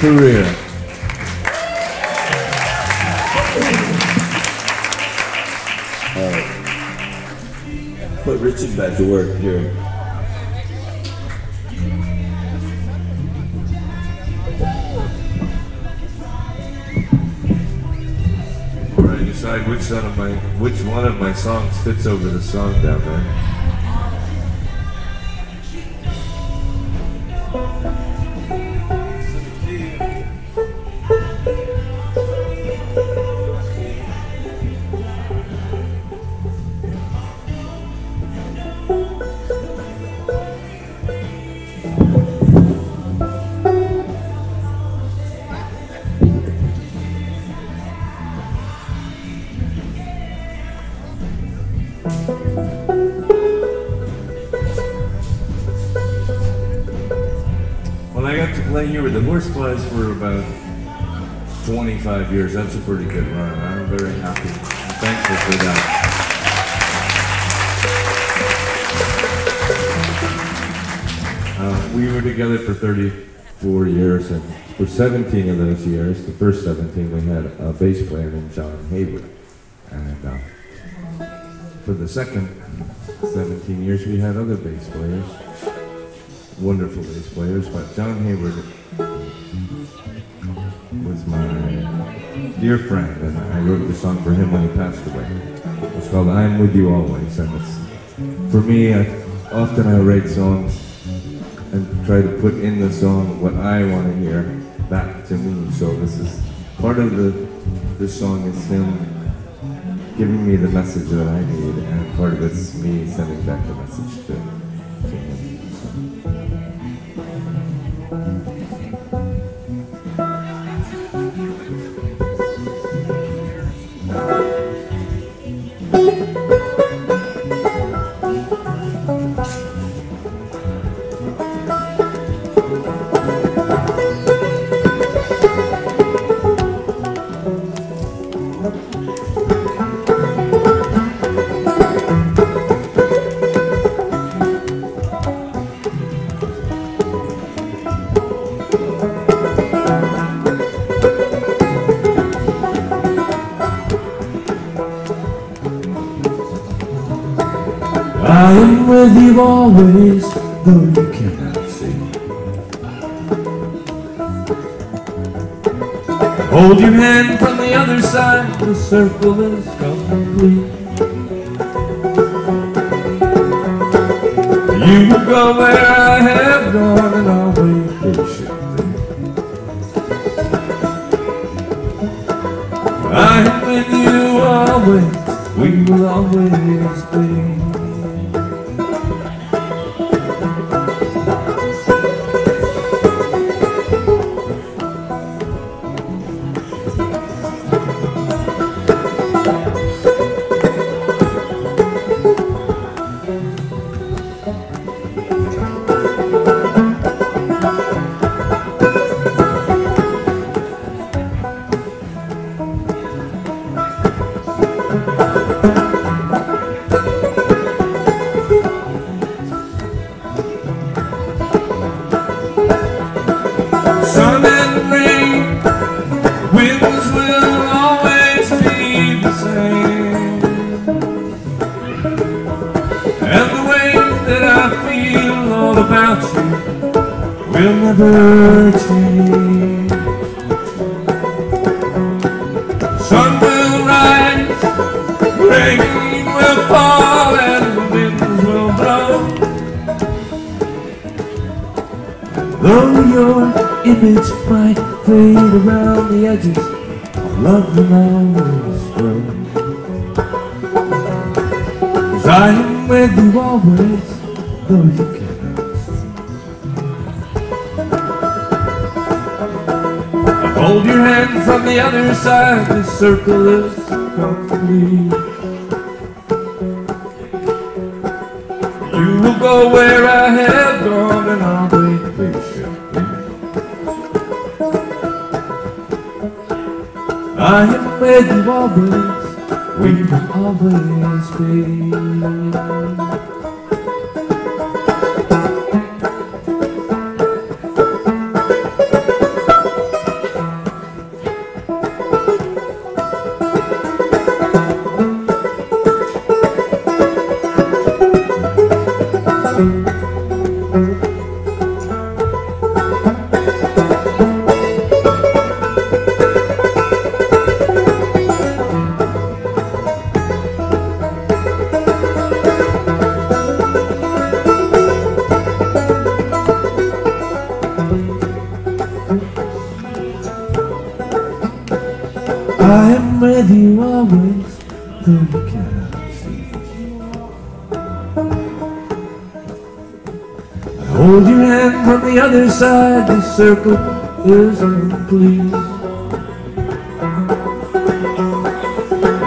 Puryear. Uh, put Richie back to work here. Trying to decide which one of my which one of my songs fits over the song down there. Flies for about twenty-five years. That's a pretty good run. I'm very happy and thankful for that. Uh, we were together for thirty-four years, and for seventeen of those years, the first seventeen, we had a bass player named John Hayward. And uh, for the second seventeen years, we had other bass players, wonderful bass players, but John Hayward was my dear friend, and I wrote the song for him when he passed away. It's called "I'm With You Always," and it's, for me, I, often I write songs and try to put in the song what I want to hear back to me. So this is part of the this song is him giving me the message that I need, and part of it's me sending back the message to him. Always, though you cannot see. Hold your hand from the other side, the circle is complete. You will go where I have gone, and I'll wait patiently. I am with you always, we will always be. Circle is complete. You will go where I have gone, and I'll wait patiently. I have made you always, we will always be. I'm with you always, though you cannot see. I hold your hand from the other side, the circle is unpleased.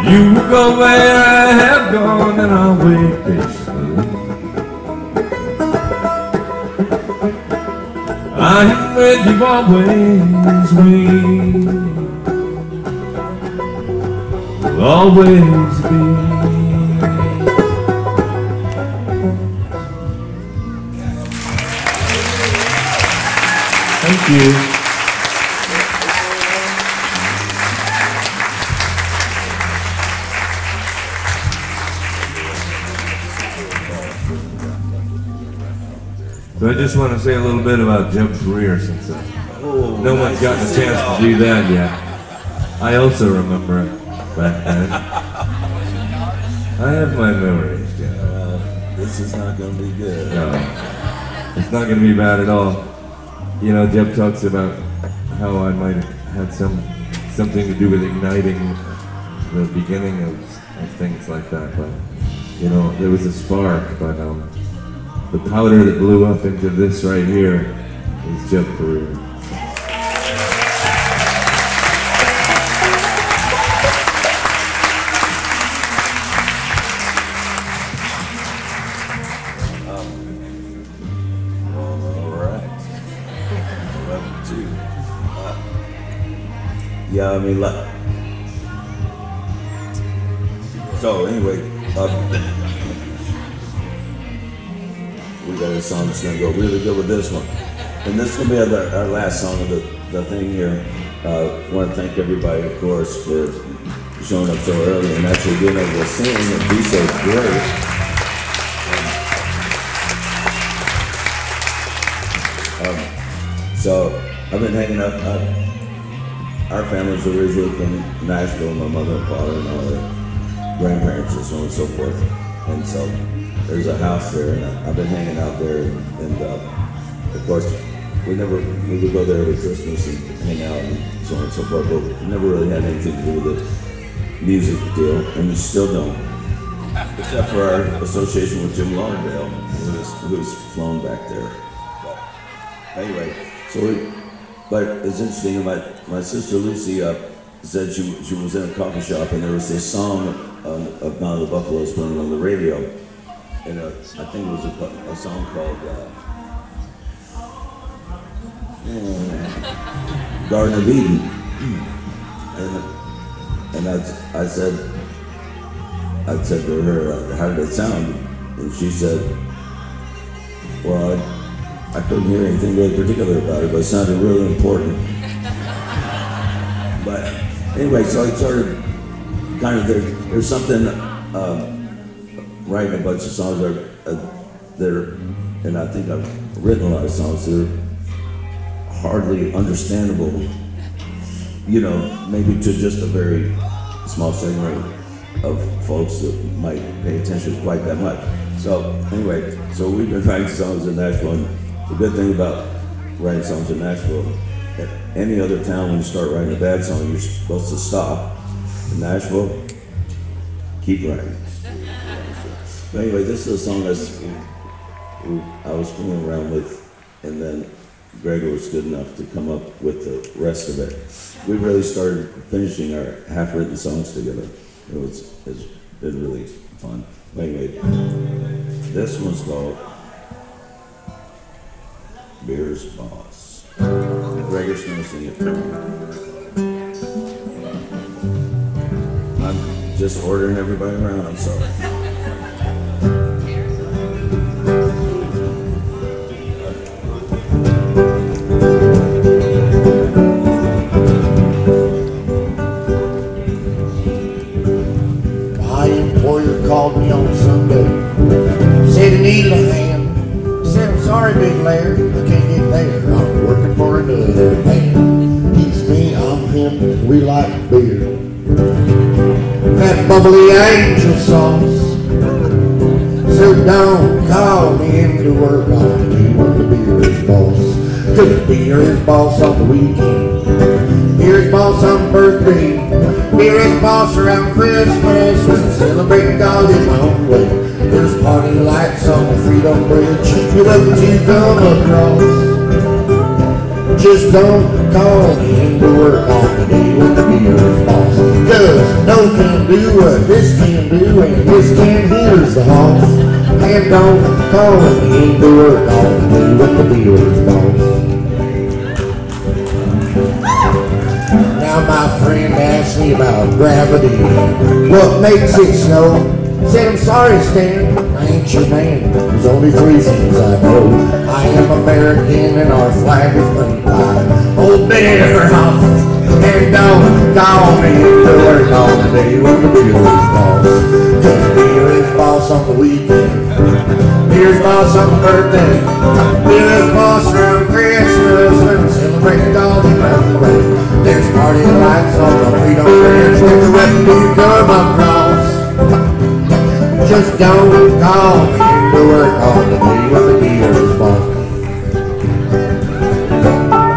You go where I have gone, and I'll wait patiently. I am with you always, we will always be. Thank you. So I just want to say a little bit about Jeb Puryear, since uh, oh, no nice. one's gotten a chance to do that yet. I also remember it back then. I have my memories, Jeb. Uh, this is not going to be good. No, it's not going to be bad at all. You know, Jeb talks about how I might have had some, something to do with igniting the beginning of, of things like that, but, you know, there was a spark, but, um, the powder that blew up into this right here is Jeb Puryear. Um, all right. Level two. Uh, yeah, I mean, like. So, anyway. Uh, We got a song that's going to go really good with this one. And this is going to be our, our last song of the, the thing here. I uh, want to thank everybody, of course, for showing up so early and actually being able to sing and be so great. Um, so I've been hanging up. Uh, our family's originally from Nashville, my mother and father and all their grandparents and so on and so forth. And so. There's a house there, and I've been hanging out there, and uh, of course, we never, we would go there every Christmas and hang out and so on and so forth, but we never really had anything to do with the music deal, and we still don't, except for our association with Jim Lauderdale, who's, who's flown back there. But anyway, so we, but it's interesting, my, my sister Lucy uh, said she, she was in a coffee shop, and there was this song uh, about the Buffaloes playing on the radio. And a, I think it was a, a song called uh, Garden of Eden. And, and I, I said, I said to her, how did it sound? And she said, well, I, I couldn't hear anything really particular about it, but it sounded really important. But anyway, so I started kind of, there, there's something, um, writing a bunch of songs that are, uh, that are, and I think I've written a lot of songs that are hardly understandable, you know, maybe to just a very small certain rate of folks that might pay attention quite that much. So anyway, so we've been writing songs in Nashville, and the good thing about writing songs in Nashville, at any other town when you start writing a bad song, you're supposed to stop. In Nashville, keep writing. But anyway, this is a song that's, I was fooling around with, and then Gregor was good enough to come up with the rest of it. We really started finishing our half-written songs together. It was, it's been really fun. But anyway, this one's called Beer's Boss. And Gregor's gonna sing it. I'm just ordering everybody around, I'm sorry. Called me on Sunday, said he needed a hand. Said, I'm sorry, Big Larry, I can't get there. I'm working for another man. He's me, I'm him, we like beer. That bubbly angel sauce. So don't call me into work on the day when the beer is boss. Cause the beer is boss on the weekend. Beer is balsam birthday. Beer's boss around Christmas and celebrate God in my own way. There's party lights on the Freedom Bridge if you let you come across. Just don't call me to work on the day when the beer's boss. Cause no can do what this can do and this can here's the hoss. And don't call me to work on the day when the beer's boss. My friend asked me about gravity. What makes it snow? Said, I'm sorry, Stan, I ain't your man. There's only three things I know. I am American and our flag is green by old bear house. And don't call me to work all the day when the beer is boss. Cause beer is boss on the weekend. Beer's boss on the birthday. Beer's boss around Christmas and celebrate all the birthday. There's party lights on the Freedom Bridge when the wet you come across. Just don't call me to work all the day when the beer is boss.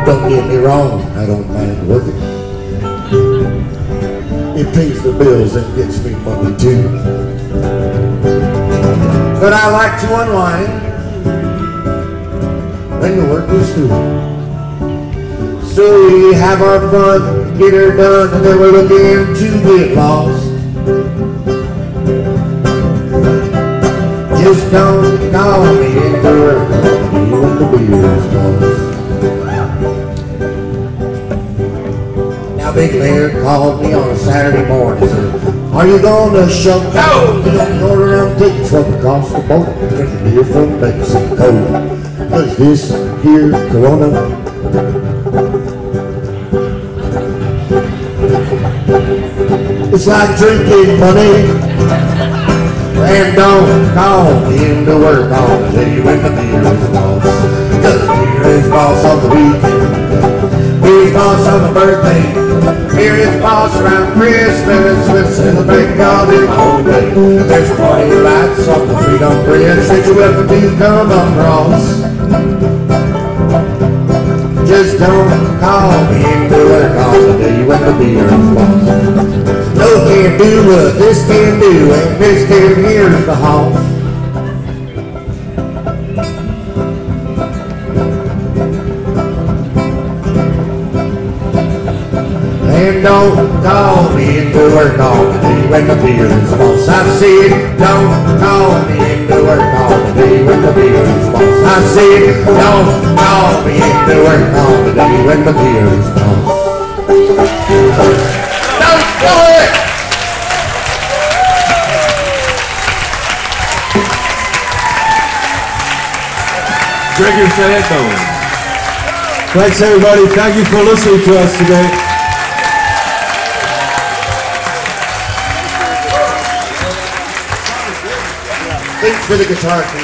Don't get me wrong, I don't mind working. It pays the bills and gets me money too. But I like to unwind when the work is through. So we have our fun, get her done, and then we're looking to get lost. Just don't call me and work on me when the beer is lost. Now Big Bear called me on a Saturday morning, said, are you gonna shove cold? You don't go around tickets from across the border, drink a beer from Mexico. Cause this here Corona, it's like drinking money. And don't call me to work all the day when the beer is boss. Cause beer is boss on the weekend. Beer is boss on the birthday. Beer is boss around Christmas. We celebrate God in my own way. There's party lights on the Freedom Bridge that you ever do come across. Just don't call me to work all the day when the beer is boss. No can do what this can do, and this can here's the hoss. And don't call me into work all the day when the beer is boss. I said, don't call me into work all the day when the beer is boss. I said, don't call me into work all the day when the beer is boss. Gregor Sayabone. Thanks everybody, thank you for listening to us today. Thanks for the guitar.